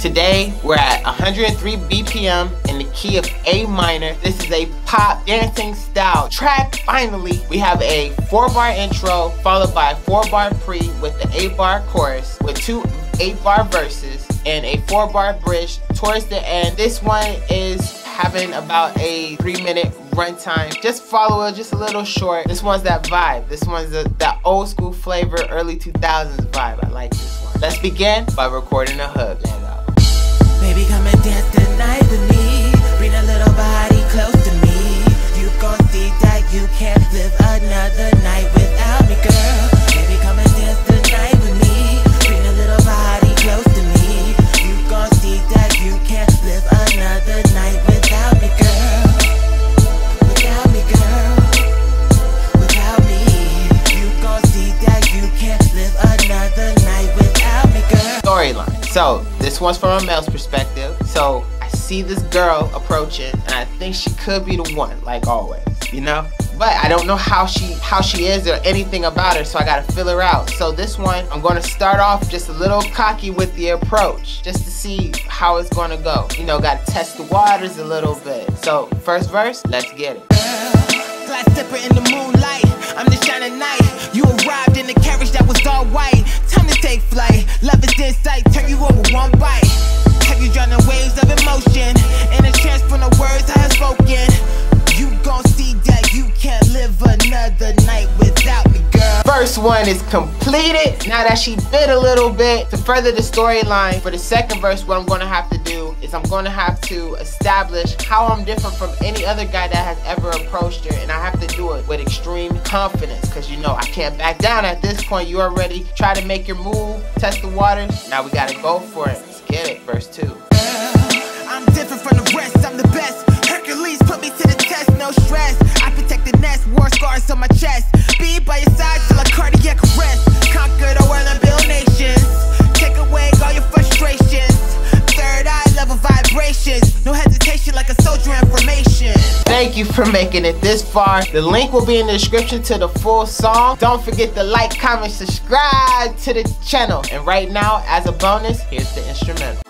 Today we're at 103 BPM in the key of A minor. This is a pop dancing style track. Finally, we have a 4-bar intro followed by a 4-bar pre with the 8-bar chorus with two 8-bar verses and a 4-bar bridge towards the end. This one is having about a 3-minute runtime. Just follow it, just a little short. This one's that vibe. This one's that old school flavor, early 2000s vibe. I like this one. Let's begin by recording a hook. Baby, come and dance the night with me. Bring a little body close to me. You gon' see that you can't live another night without me, girl. Baby, come and dance the night with me. Bring a little body close to me. You gon' see that you can't live another night without me, girl. Without me, girl. Without me. You gon' see that you can't live another night without me, girl. Storyline. So, this one's from a male's perspective. So, I see this girl approaching and I think she could be the one, like always, you know? But I don't know how she is or anything about her, so I gotta feel her out. So this one, I'm gonna start off just a little cocky with the approach, just to see how it's gonna go. You know, gotta test the waters a little bit. So, first verse, let's get it. Glass slipper in the moonlight, I'm the shining knight. You arrived in a carriage that was all white. Time to take flight, love is insight. Turn you over one bite. Have you drawn the waves of emotion and a chance from the words I have spoken? You gon' see that you can't live another night without me, girl. First one is completed. Now that she bit a little bit, to further the storyline for the second verse, what I'm gonna have to do is I'm gonna have to establish how I'm different from any other guy that has ever approached her, and I have to do it with extreme confidence, because you know I can't back down at this point. You already try to make your move, test the waters. Now we gotta go for it. Let's get it. Verse 2. I'm different from the rest, I'm the best. Hercules put me to the test, no stress. I protect the nest, war scars on my chest. Be by your side till a cardiac arrest. Conquer the world and build nations. Take away all your frustrations. Third eye level vibrations, no hesitation like a soldier in formation. Thank you for making it this far. The link will be in the description to the full song. Don't forget to like, comment, subscribe to the channel. And right now, as a bonus, here's the instrumental.